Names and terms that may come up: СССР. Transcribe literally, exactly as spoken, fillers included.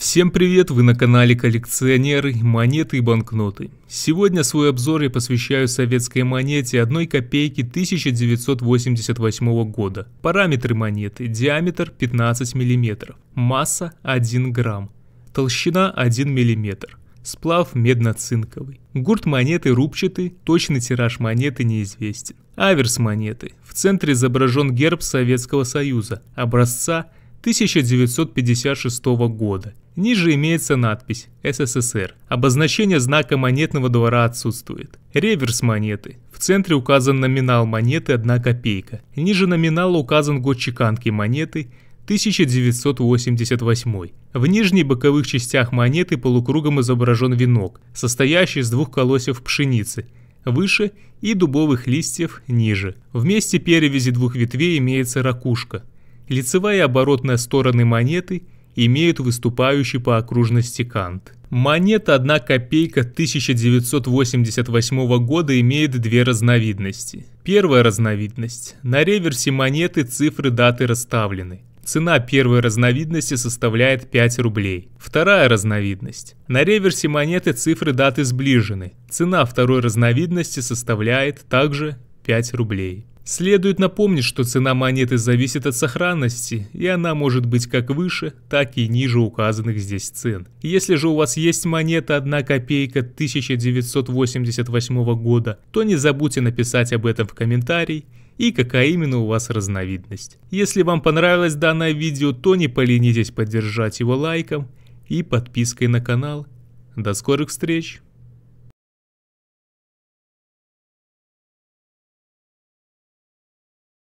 Всем привет, вы на канале Коллекционеры, монеты и банкноты. Сегодня свой обзор я посвящаю советской монете одной копейки тысяча девятьсот восемьдесят восьмого года. Параметры монеты: диаметр пятнадцать миллиметров, масса один грамм, толщина один миллиметр, сплав медно-цинковый. Гурт монеты рубчатый, точный тираж монеты неизвестен. Аверс монеты. В центре изображен герб Советского Союза, образца тысяча девятьсот пятьдесят шестого года. Ниже имеется надпись «СССР». Обозначение знака монетного двора отсутствует. Реверс монеты. В центре указан номинал монеты одна копейка. Ниже номинала указан год чеканки монеты тысяча девятьсот восемьдесят восьмой. В нижних боковых частях монеты полукругом изображен венок, состоящий из двух колосьев пшеницы выше и дубовых листьев ниже. В месте перевязи двух ветвей имеется ракушка. Лицевая и оборотная стороны монеты имеют выступающий по окружности кант. Монета одна копейка тысяча девятьсот восемьдесят восьмого года имеет две разновидности. Первая разновидность. На реверсе монеты цифры даты расставлены. Цена первой разновидности составляет пять рублей. Вторая разновидность. На реверсе монеты цифры даты сближены. Цена второй разновидности составляет также пять рублей. Следует напомнить, что цена монеты зависит от сохранности, и она может быть как выше, так и ниже указанных здесь цен. Если же у вас есть монета одна копейка тысяча девятьсот восемьдесят восьмого года, то не забудьте написать об этом в комментарии и какая именно у вас разновидность. Если вам понравилось данное видео, то не поленитесь поддержать его лайком и подпиской на канал. До скорых встреч!